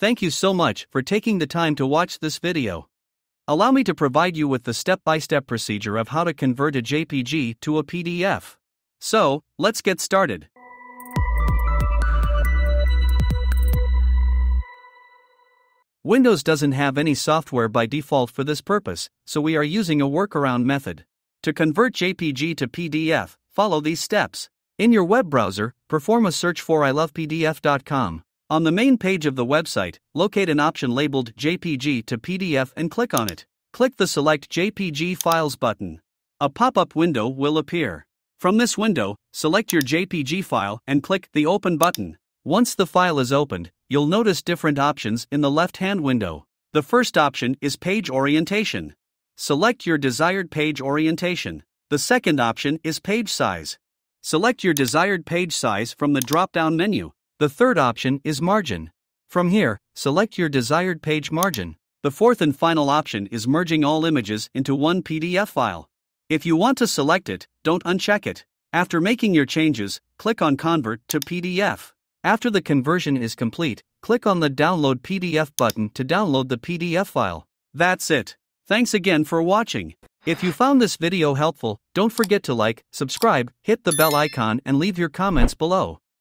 Thank you so much for taking the time to watch this video. Allow me to provide you with the step-by-step procedure of how to convert a JPG to a PDF. So, let's get started. Windows doesn't have any software by default for this purpose, so we are using a workaround method. To convert JPG to PDF, follow these steps. In your web browser, perform a search for ilovepdf.com. On the main page of the website, locate an option labeled JPG to PDF and click on it. Click the Select JPG Files button. A pop-up window will appear. From this window, select your JPG file and click the Open button. Once the file is opened, you'll notice different options in the left-hand window. The first option is Page Orientation. Select your desired page orientation. The second option is Page Size. Select your desired page size from the drop-down menu. The third option is Margin. From here, select your desired page margin. The fourth and final option is merging all images into one PDF file. If you want to select it, don't uncheck it. After making your changes, click on Convert to PDF. After the conversion is complete, click on the Download PDF button to download the PDF file. That's it. Thanks again for watching. If you found this video helpful, don't forget to like, subscribe, hit the bell icon and leave your comments below.